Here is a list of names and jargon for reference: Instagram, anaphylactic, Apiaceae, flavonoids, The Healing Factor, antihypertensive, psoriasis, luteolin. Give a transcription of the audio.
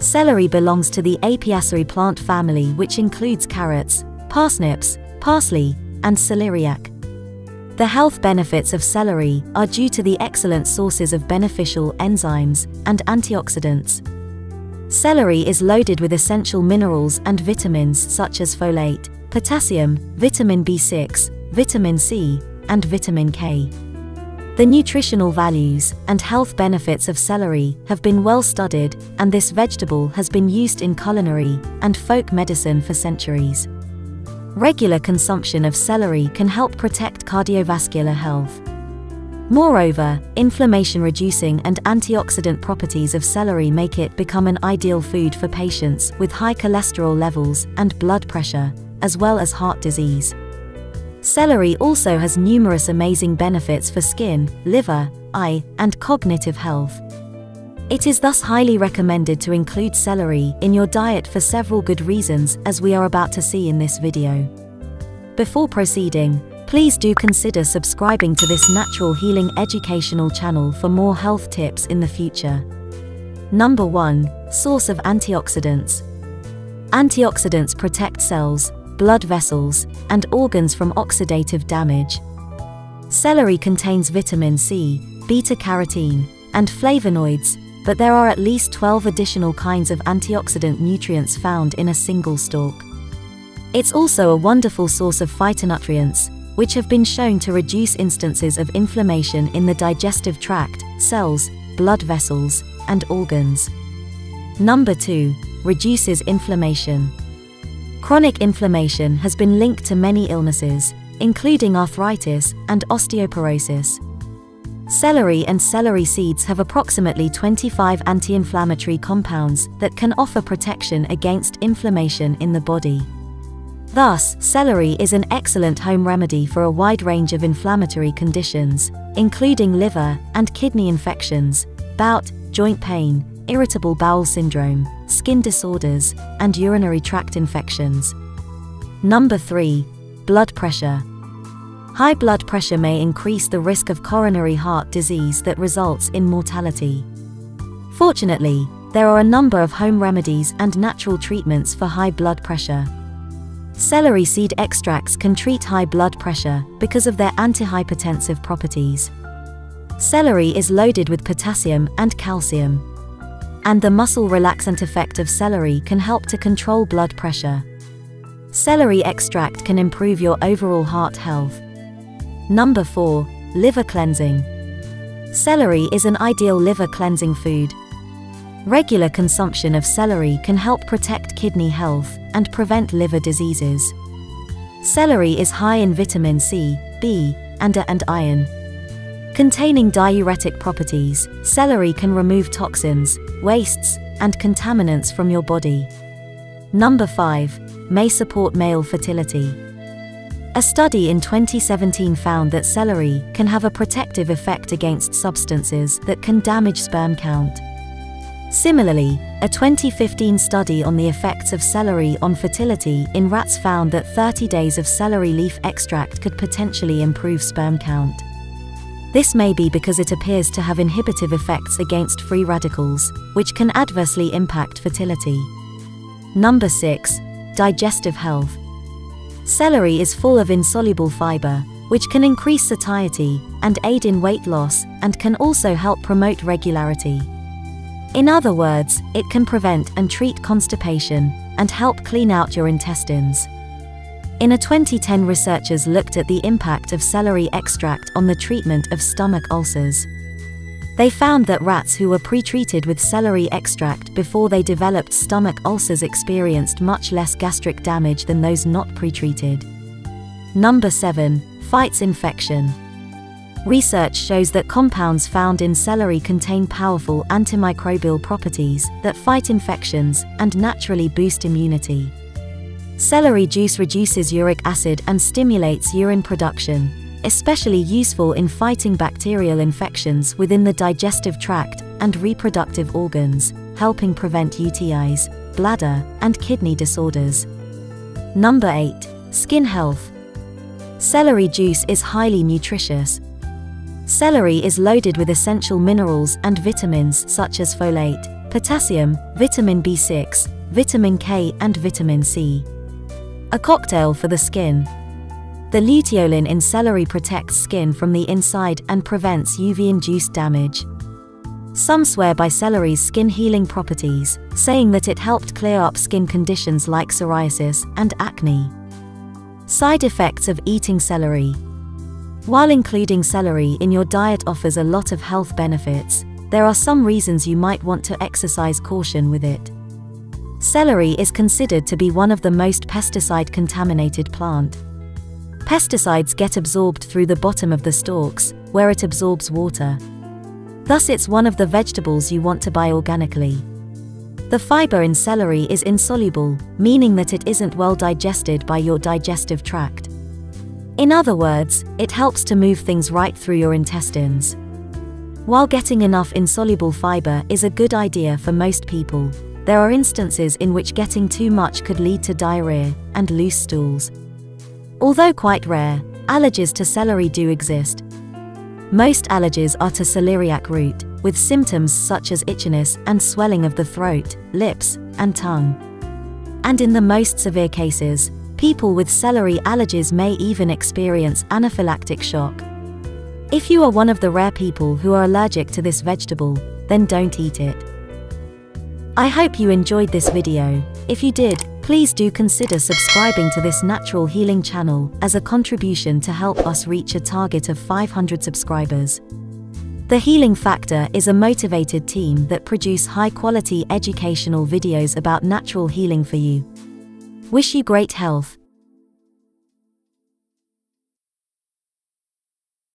Celery belongs to the Apiaceae plant family, which includes carrots, parsnips, parsley, and celeriac. The health benefits of celery are due to the excellent sources of beneficial enzymes and antioxidants. Celery is loaded with essential minerals and vitamins such as folate, potassium, vitamin B6, vitamin C, and vitamin K. The nutritional values and health benefits of celery have been well studied, and this vegetable has been used in culinary and folk medicine for centuries. Regular consumption of celery can help protect cardiovascular health. Moreover, inflammation-reducing and antioxidant properties of celery make it become an ideal food for patients with high cholesterol levels and blood pressure, as well as heart disease. Celery also has numerous amazing benefits for skin, liver, eye, and cognitive health. It is thus highly recommended to include celery in your diet for several good reasons, as we are about to see in this video. Before proceeding, please do consider subscribing to this natural healing educational channel for more health tips in the future. Number 1. Source of antioxidants. Antioxidants protect cells, blood vessels, and organs from oxidative damage. Celery contains vitamin C, beta-carotene, and flavonoids, but there are at least 12 additional kinds of antioxidant nutrients found in a single stalk. It's also a wonderful source of phytonutrients, which have been shown to reduce instances of inflammation in the digestive tract, cells, blood vessels, and organs. Number 2. Reduces inflammation. Chronic inflammation has been linked to many illnesses, including arthritis and osteoporosis. Celery and celery seeds have approximately 25 anti-inflammatory compounds that can offer protection against inflammation in the body. Thus, celery is an excellent home remedy for a wide range of inflammatory conditions, including liver and kidney infections, bout, joint pain, irritable bowel syndrome, skin disorders, and urinary tract infections. Number 3. Blood pressure. High blood pressure may increase the risk of coronary heart disease that results in mortality. Fortunately, there are a number of home remedies and natural treatments for high blood pressure. Celery seed extracts can treat high blood pressure because of their antihypertensive properties. Celery is loaded with potassium and calcium, and the muscle relaxant effect of celery can help to control blood pressure. Celery extract can improve your overall heart health. Number 4. Liver cleansing. Celery is an ideal liver cleansing food. Regular consumption of celery can help protect kidney health and prevent liver diseases. Celery is high in vitamin C, B, and A and iron. Containing diuretic properties, celery can remove toxins, wastes, and contaminants from your body. Number 5. May support male fertility. A study in 2017 found that celery can have a protective effect against substances that can damage sperm count. Similarly, a 2015 study on the effects of celery on fertility in rats found that 30 days of celery leaf extract could potentially improve sperm count. This may be because it appears to have inhibitive effects against free radicals, which can adversely impact fertility. Number 6. Digestive health. Celery is full of insoluble fiber, which can increase satiety and aid in weight loss, and can also help promote regularity. In other words, it can prevent and treat constipation and help clean out your intestines. In a 2010, researchers looked at the impact of celery extract on the treatment of stomach ulcers. They found that rats who were pre-treated with celery extract before they developed stomach ulcers experienced much less gastric damage than those not pre-treated. Number 7. Fights infection. Research shows that compounds found in celery contain powerful antimicrobial properties that fight infections and naturally boost immunity. Celery juice reduces uric acid and stimulates urine production, especially useful in fighting bacterial infections within the digestive tract and reproductive organs, helping prevent UTIs, bladder, and kidney disorders. Number 8. Skin health. Celery juice is highly nutritious. Celery is loaded with essential minerals and vitamins such as folate, potassium, vitamin B6, vitamin K and vitamin C. A cocktail for the skin. The luteolin in celery protects skin from the inside and prevents UV-induced damage. Some swear by celery's skin healing properties, saying that it helped clear up skin conditions like psoriasis and acne. Side effects of eating celery. While including celery in your diet offers a lot of health benefits, there are some reasons you might want to exercise caution with it. Celery is considered to be one of the most pesticide-contaminated plant. Pesticides get absorbed through the bottom of the stalks, where it absorbs water. Thus it's one of the vegetables you want to buy organically. The fiber in celery is insoluble, meaning that it isn't well digested by your digestive tract. In other words, it helps to move things right through your intestines. While getting enough insoluble fiber is a good idea for most people, there are instances in which getting too much could lead to diarrhea and loose stools. Although quite rare, allergies to celery do exist. Most allergies are to celeriac root, with symptoms such as itchiness and swelling of the throat, lips, and tongue. And in the most severe cases, people with celery allergies may even experience anaphylactic shock. If you are one of the rare people who are allergic to this vegetable, then don't eat it. I hope you enjoyed this video. If you did, please do consider subscribing to this natural healing channel as a contribution to help us reach a target of 500 subscribers. The Healing Factor is a motivated team that produce high-quality educational videos about natural healing for you. Wish you great health.